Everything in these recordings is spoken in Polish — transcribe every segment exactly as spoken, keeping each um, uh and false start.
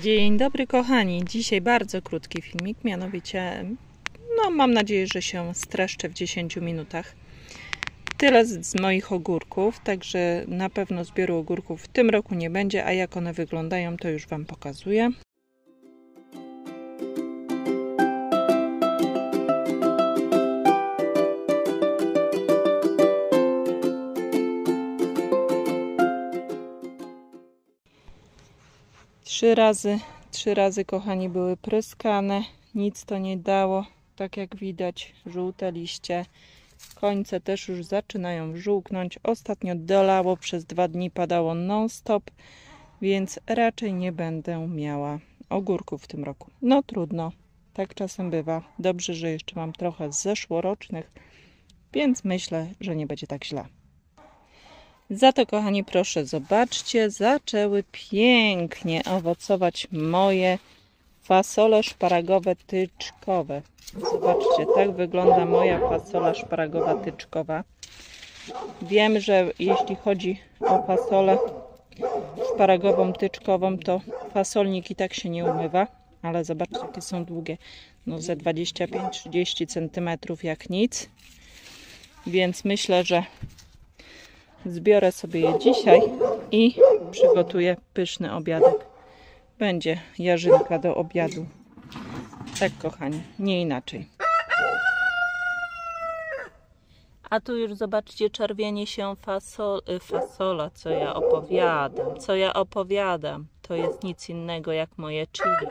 Dzień dobry kochani, dzisiaj bardzo krótki filmik, mianowicie no mam nadzieję, że się streszczę w dziesięciu minutach. Tyle z, z moich ogórków, także na pewno zbioru ogórków w tym roku nie będzie, a jak one wyglądają, to już Wam pokazuję. Trzy razy, trzy razy kochani były pryskane, nic to nie dało, tak jak widać żółte liście, końce też już zaczynają żółknąć, ostatnio dolało, przez dwa dni padało non stop, więc raczej nie będę miała ogórków w tym roku. No trudno, tak czasem bywa, dobrze, że jeszcze mam trochę zeszłorocznych, więc myślę, że nie będzie tak źle. Za to, kochani, proszę, zobaczcie, zaczęły pięknie owocować moje fasole szparagowe tyczkowe. Zobaczcie, tak wygląda moja fasola szparagowa tyczkowa. Wiem, że jeśli chodzi o fasolę szparagową tyczkową, to fasolnik i tak się nie umywa, ale zobaczcie, jakie są długie. No ze dwadzieścia pięć do trzydziestu centymetrów jak nic, więc myślę, że zbiorę sobie je dzisiaj i przygotuję pyszny obiadek. Będzie jarzynka do obiadu. Tak kochani, nie inaczej. A tu już zobaczcie, czerwienie się fasol, fasola, co ja opowiadam. Co ja opowiadam, to jest nic innego jak moje chili.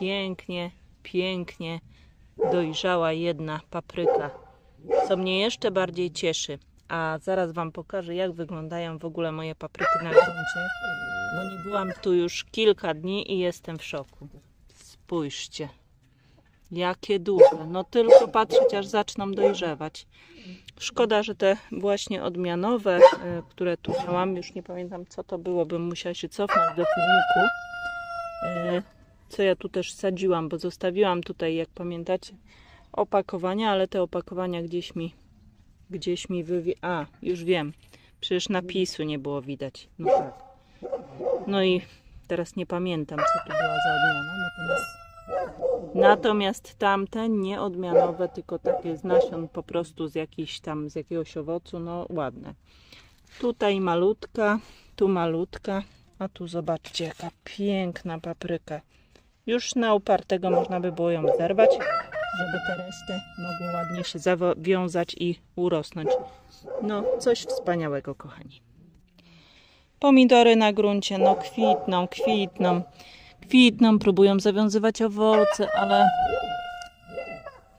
Pięknie, pięknie dojrzała jedna papryka. Co mnie jeszcze bardziej cieszy, a zaraz Wam pokażę, jak wyglądają w ogóle moje papryki na gruncie, bo nie byłam tu już kilka dni i jestem w szoku. Spójrzcie, jakie duże, no tylko patrzeć, aż zaczną dojrzewać. Szkoda, że te właśnie odmianowe, które tu miałam, już nie pamiętam co to było, bym musiała się cofnąć do filmiku, co ja tu też sadziłam, bo zostawiłam tutaj, jak pamiętacie, opakowania, ale te opakowania gdzieś mi gdzieś mi wywie... A, już wiem, przecież napisu nie było widać. No tak. No i teraz nie pamiętam, co to była za odmiana, natomiast natomiast tamte nieodmianowe, tylko takie z nasion po prostu z jakiejś tam, z jakiegoś owocu, no ładne. Tutaj malutka, tu malutka, a tu zobaczcie, jaka piękna papryka. Już na upartego można by było ją zerwać, żeby te reszty mogły ładnie się zawiązać i urosnąć. No, coś wspaniałego, kochani. Pomidory na gruncie, no kwitną, kwitną, kwitną, próbują zawiązywać owoce, ale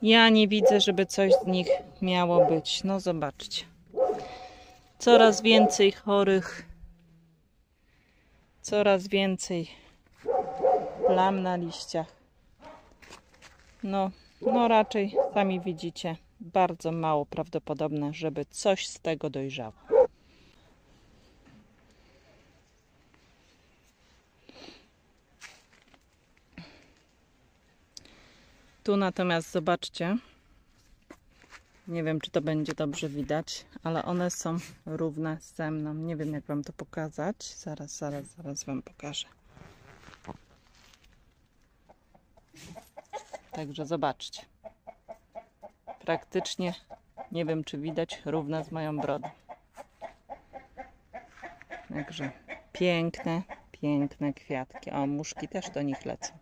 ja nie widzę, żeby coś z nich miało być. No, zobaczcie. Coraz więcej chorych, coraz więcej plam na liściach. No, No raczej, sami widzicie, bardzo mało prawdopodobne, żeby coś z tego dojrzało. Tu natomiast zobaczcie, nie wiem czy to będzie dobrze widać, ale one są równe ze mną. Nie wiem jak Wam to pokazać, zaraz, zaraz, zaraz Wam pokażę. Także zobaczcie, praktycznie, nie wiem czy widać, równa z moją brodą. Także piękne, piękne kwiatki. O, muszki też do nich lecą.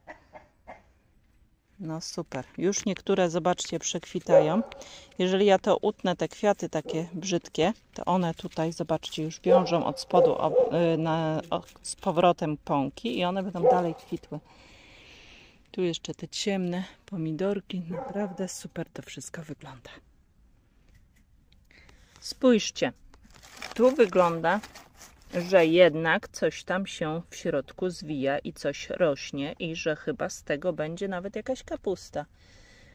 No super. Już niektóre, zobaczcie, przekwitają. Jeżeli ja to utnę, te kwiaty takie brzydkie, to one tutaj, zobaczcie, już wiążą od spodu ob, na, od, z powrotem pąki i one będą dalej kwitły. Tu jeszcze te ciemne pomidorki. Naprawdę super to wszystko wygląda. Spójrzcie. Tu wygląda, że jednak coś tam się w środku zwija i coś rośnie i że chyba z tego będzie nawet jakaś kapusta.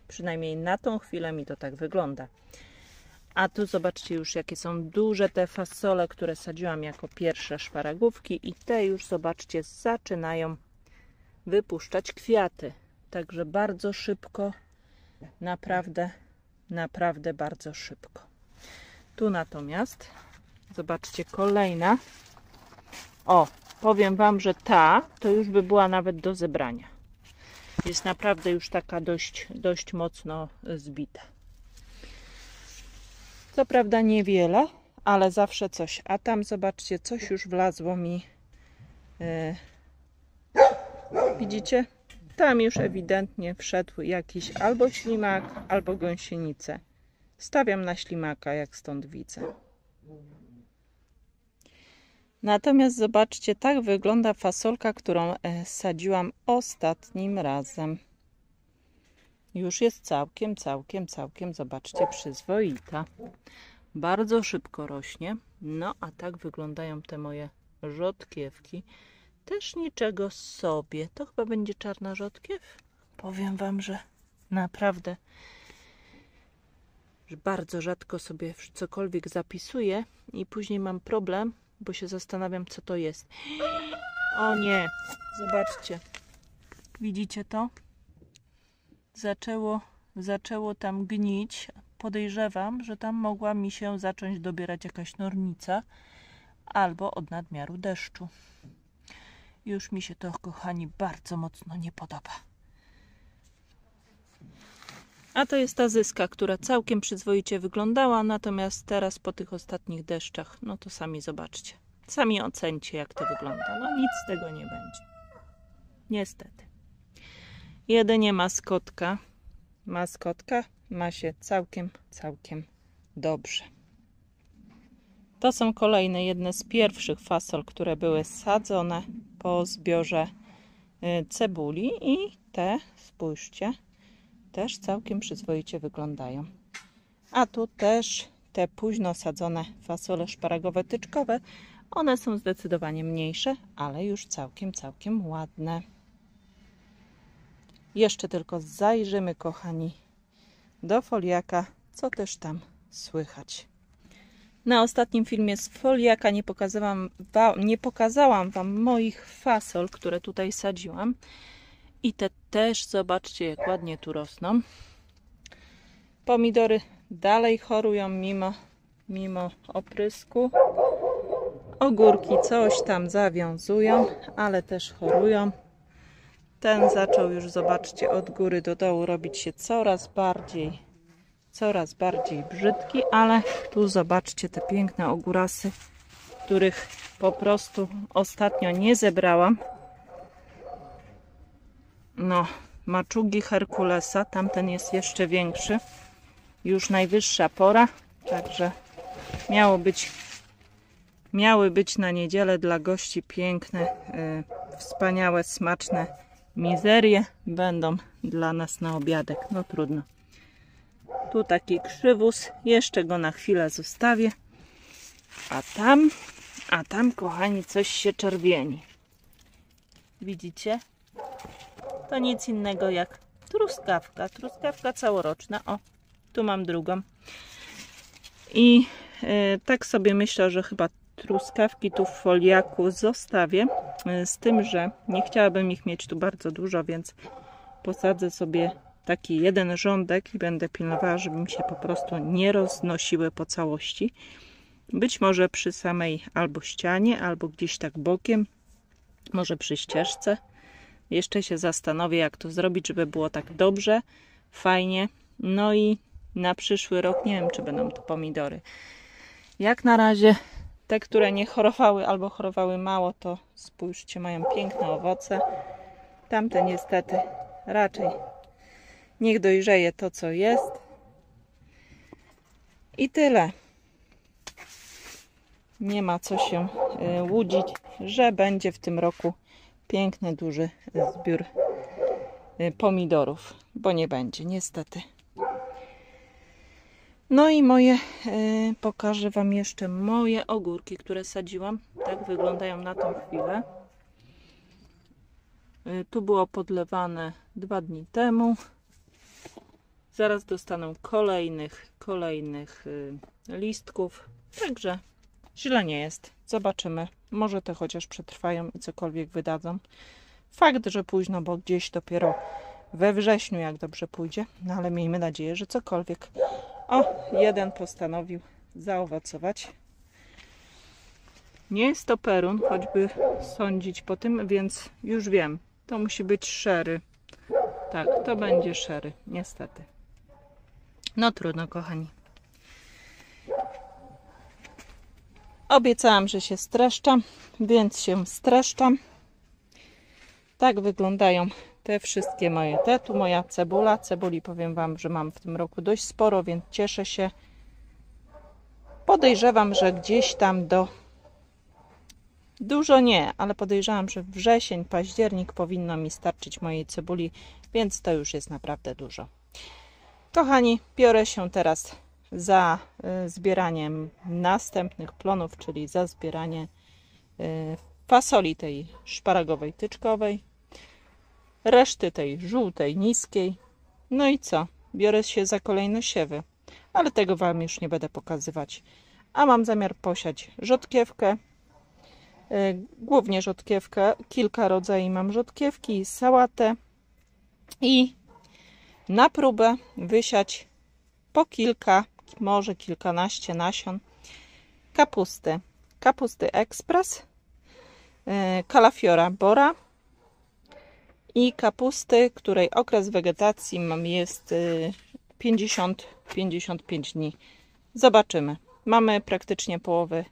Przynajmniej na tą chwilę mi to tak wygląda. A tu zobaczcie już, jakie są duże te fasole, które sadziłam jako pierwsze szparagówki i te już, zobaczcie, zaczynają wypuszczać kwiaty, także bardzo szybko, naprawdę, naprawdę bardzo szybko. Tu natomiast, zobaczcie, kolejna, o, powiem wam, że ta to już by była nawet do zebrania. Jest naprawdę już taka dość, dość mocno zbita. Co prawda niewiele, ale zawsze coś. A tam zobaczcie, coś już wlazło mi. Yy, widzicie? Tam już ewidentnie wszedł jakiś albo ślimak, albo gąsienice. Stawiam na ślimaka, jak stąd widzę. Natomiast zobaczcie, tak wygląda fasolka, którą sadziłam ostatnim razem. Już jest całkiem, całkiem, całkiem, zobaczcie, przyzwoita. Bardzo szybko rośnie. No a tak wyglądają te moje rzodkiewki. Też niczego sobie. To chyba będzie czarna rzodkiew. Powiem wam, że naprawdę że bardzo rzadko sobie cokolwiek zapisuję i później mam problem, bo się zastanawiam, co to jest. O nie! Zobaczcie. Widzicie to? Zaczęło, zaczęło tam gnić. Podejrzewam, że tam mogła mi się zacząć dobierać jakaś nornica albo od nadmiaru deszczu. Już mi się to, kochani, bardzo mocno nie podoba. A to jest ta zyska, która całkiem przyzwoicie wyglądała, natomiast teraz po tych ostatnich deszczach, no to sami zobaczcie. Sami ocencie, jak to wygląda. No nic z tego nie będzie. Niestety. Jedynie maskotka. Maskotka ma się całkiem, całkiem dobrze. To są kolejne, jedne z pierwszych fasol, które były sadzone po zbiorze cebuli i te, spójrzcie, też całkiem przyzwoicie wyglądają. A tu też te późno sadzone fasole szparagowe tyczkowe, one są zdecydowanie mniejsze, ale już całkiem, całkiem ładne. Jeszcze tylko zajrzymy, kochani, do foliaka, co też tam słychać. Na ostatnim filmie z foliaka nie pokazałam, nie pokazałam wam moich fasol, które tutaj sadziłam. I te też, zobaczcie, jak ładnie tu rosną. Pomidory dalej chorują mimo, mimo oprysku. Ogórki coś tam zawiązują, ale też chorują. Ten zaczął już, zobaczcie, od góry do dołu robić się coraz bardziej, coraz bardziej brzydki, ale tu zobaczcie te piękne ogórasy, których po prostu ostatnio nie zebrałam. No, maczugi Herkulesa, tamten jest jeszcze większy. Już najwyższa pora, także miało być, miały być na niedzielę dla gości piękne, yy, wspaniałe, smaczne mizerie. Będą dla nas na obiadek, no trudno. Tu taki krzywus, jeszcze go na chwilę zostawię. A tam, a tam, kochani, coś się czerwieni. Widzicie? To nic innego jak truskawka, truskawka całoroczna. O, tu mam drugą. I y, tak sobie myślę, że chyba truskawki tu w foliaku zostawię, y, z tym, że nie chciałabym ich mieć tu bardzo dużo, więc posadzę sobie taki jeden rządek i będę pilnowała, żeby mi się po prostu nie roznosiły po całości. Być może przy samej albo ścianie, albo gdzieś tak bokiem, może przy ścieżce. Jeszcze się zastanowię, jak to zrobić, żeby było tak dobrze, fajnie. No i na przyszły rok nie wiem, czy będą to pomidory. Jak na razie te, które nie chorowały albo chorowały mało, to spójrzcie, mają piękne owoce. Tamte niestety raczej niech dojrzeje to, co jest. I tyle. Nie ma co się łudzić, że będzie w tym roku piękny, duży zbiór pomidorów, bo nie będzie, niestety. No i moje, yy, pokażę wam jeszcze moje ogórki, które sadziłam. Tak wyglądają na tą chwilę. Yy, tu było podlewane dwa dni temu. Zaraz dostaną kolejnych, kolejnych yy, listków. Także źle nie jest. Zobaczymy. Może te chociaż przetrwają i cokolwiek wydadzą. Fakt, że późno, bo gdzieś dopiero we wrześniu, jak dobrze pójdzie. No ale miejmy nadzieję, że cokolwiek. O, jeden postanowił zaowocować. Nie jest to perun, choćby sądzić po tym, więc już wiem. To musi być sherry. Tak, to będzie sherry, niestety. No trudno, kochani. Obiecałam, że się streszczam, więc się streszczam. Tak wyglądają te wszystkie moje te. Tu moja cebula. Cebuli powiem wam, że mam w tym roku dość sporo, więc cieszę się. Podejrzewam, że gdzieś tam do... Dużo nie, ale podejrzewam, że wrzesień, październik powinno mi starczyć mojej cebuli, więc to już jest naprawdę dużo. Kochani, biorę się teraz za zbieraniem następnych plonów, czyli za zbieranie fasoli tej szparagowej tyczkowej, reszty tej żółtej, niskiej. No i co? Biorę się za kolejne siewy, ale tego wam już nie będę pokazywać. A mam zamiar posiać rzodkiewkę, głównie rzodkiewkę, kilka rodzajów mam rzodkiewki, sałatę i na próbę wysiać po kilka, może kilkanaście nasion kapusty. Kapusty ekspres, kalafiora bora i kapusty, której okres wegetacji mam jest pięćdziesiąt do pięćdziesięciu pięciu dni. Zobaczymy. Mamy praktycznie połowę,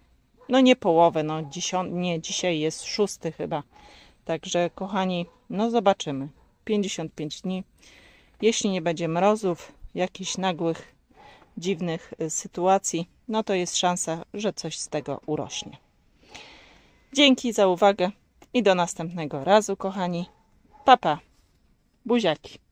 no nie połowę, no dziesiąt, nie, dzisiaj jest szósty chyba. Także kochani, no zobaczymy. pięćdziesiąt pięć dni. Jeśli nie będzie mrozów, jakichś nagłych, dziwnych sytuacji, no to jest szansa, że coś z tego urośnie. Dzięki za uwagę i do następnego razu, kochani. Pa, pa. Buziaki.